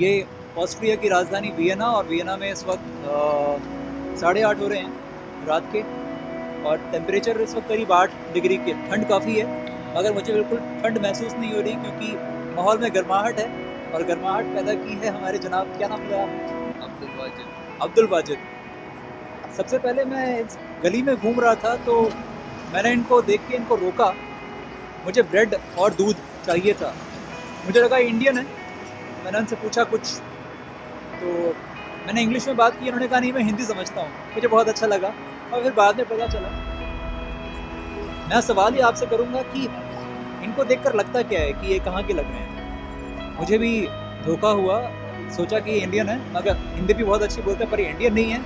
ये ऑस्ट्रिया की राजधानी वियना, और वियना में इस वक्त 8:30 हो रहे हैं रात के, और टेम्परेचर इस वक्त करीब 8 डिग्री के। ठंड काफ़ी है मगर मुझे बिल्कुल ठंड महसूस नहीं हो रही क्योंकि माहौल में गर्माहट है, और गर्माहट पैदा की है हमारे जनाब, क्या नाम है? अब्दुलवाजिद। सबसे पहले मैं इस गली में घूम रहा था तो मैंने इनको देख के इनको रोका। मुझे ब्रेड और दूध चाहिए था, मुझे लगा इंडियन है। मैंने उनसे पूछा कुछ, तो मैंने इंग्लिश में बात की, उन्होंने कहा नहीं मैं हिंदी समझता हूँ। मुझे बहुत अच्छा लगा, और फिर बाद में पता चला। मैं सवाल ये आपसे करूँगा कि इनको देखकर लगता क्या है कि ये कहाँ के लग रहे हैं। मुझे भी धोखा हुआ, सोचा कि इंडियन है, मगर हिंदी भी बहुत अच्छी बोलते हैं, पर ये इंडियन नहीं है,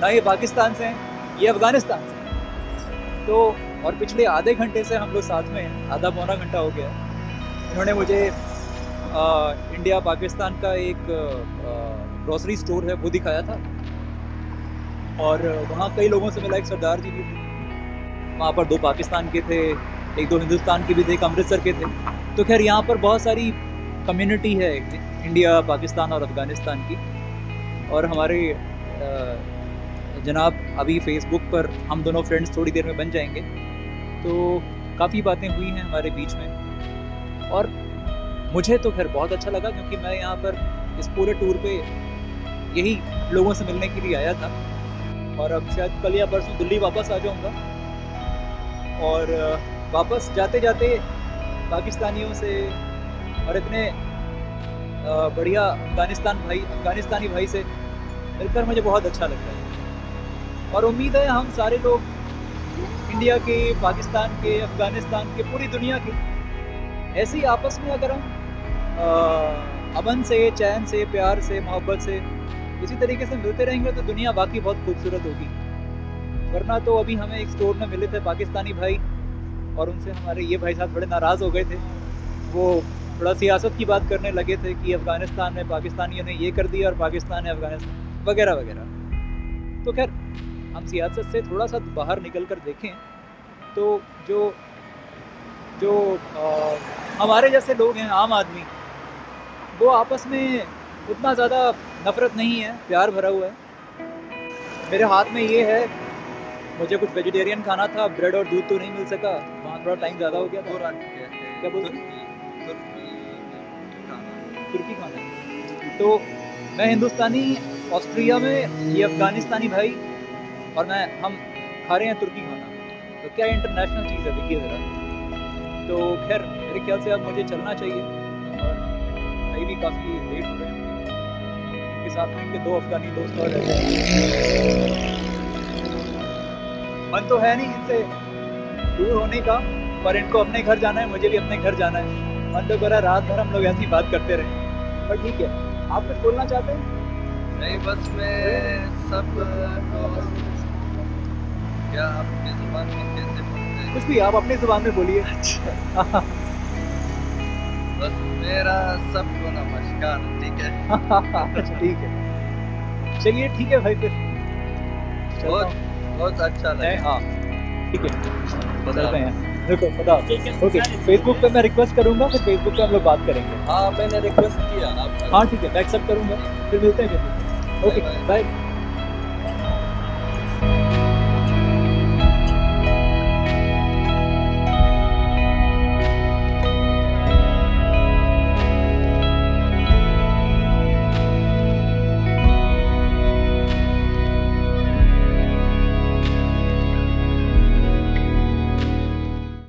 ना ये पाकिस्तान से हैं, ये अफ़गानिस्तान से हैं। तो और पिछले आधे घंटे से हम लोग साथ में हैं, आधा पौना घंटा हो गया। इन्होंने मुझे इंडिया पाकिस्तान का एक ग्रोसरी स्टोर है वो दिखाया था, और वहाँ कई लोगों से मिला। एक सरदार जी भी थे वहाँ पर, 2 पाकिस्तान के थे, 1-2 हिंदुस्तान के भी थे, एक अमृतसर के थे। तो खैर यहाँ पर बहुत सारी कम्यूनिटी है इंडिया, पाकिस्तान और अफ़गानिस्तान की। और हमारे जनाब अभी फेसबुक पर हम दोनों फ्रेंड्स थोड़ी देर में बन जाएंगे, तो काफ़ी बातें हुई हैं हमारे बीच में, और मुझे तो खैर बहुत अच्छा लगा क्योंकि मैं यहाँ पर इस पूरे टूर पे यही लोगों से मिलने के लिए आया था। और अब शायद कल या परसों दिल्ली वापस आ जाऊँगा, और वापस जाते जाते पाकिस्तानियों से और इतने बढ़िया अफ़गानिस्तानी भाई से मिलकर मुझे बहुत अच्छा लगता है। और उम्मीद है हम सारे लोग इंडिया के, पाकिस्तान के, अफ़गानिस्तान के, पूरी दुनिया के ऐसे ही आपस में अगर हम अमन से, चैन से, प्यार से, मोहब्बत से इसी तरीके से मिलते रहेंगे तो दुनिया वाकई बहुत खूबसूरत होगी। वरना तो अभी हमें एक स्टोर में मिले थे पाकिस्तानी भाई, और उनसे हमारे ये भाई साहब बड़े नाराज़ हो गए थे। वो थोड़ा सियासत की बात करने लगे थे कि अफ़गानिस्तान में पाकिस्तानियों ने ये कर दिया और पाकिस्तान ने अफ़गानिस्तान वगैरह वगैरह। तो खैर हम सियासत से थोड़ा सा बाहर निकल कर देखें तो जो हमारे जैसे लोग हैं, आम आदमी, वो आपस में उतना ज़्यादा नफ़रत नहीं है, प्यार भरा हुआ है। मेरे हाथ में ये है, मुझे कुछ वेजिटेरियन खाना था, ब्रेड और दूध तो नहीं मिल सका, वहाँ थोड़ा टाइम ज़्यादा हो गया था। क्या बोल रहे हैं? तुर्की खाना। तो मैं हिंदुस्तानी ऑस्ट्रिया में, ये अफ़गानिस्तानी भाई, और मैं हम खा रहे हैं तुर्की खाना। तो क्या इंटरनेशनल चीज़ है, देखिए ज़रा। तो खैर मेरे ख्याल से अब मुझे चलना चाहिए, और भाई भी काफ़ी लेट हो रहे हैं। उनके साथ में इनके 2 अफ़गानी दोस्त और रहते हैं। मन तो है नहीं इनसे दूर होने का, पर इनको अपने घर जाना है, मुझे भी अपने घर जाना है। मन तो करा रात भर हम लोग ऐसी बात करते रहे, पर ठीक है। आप कुछ बोलना चाहते हैं? नहीं, बस मैं सब क्या अपनी जुबान में कैसे बोलते हैं, कुछ भी आप अपनी जुबान में बोलिए। अच्छा बस मेरा सबको नमस्कार, ठीक है। अच्छा ठीक है, चलिए ठीक है भाई, फिर बहुत अच्छा लगा। हाँ ठीक है, बदलते हैं। देखो पता ओके, फेसबुक पे मैं रिक्वेस्ट करूँगा, फिर फेसबुक पे हम लोग बात करेंगे। हाँ मैंने रिक्वेस्ट किया, हाँ ठीक है, मैं एक्सेप्ट करूँगा। फिर मिलते हैं, ओके बाय।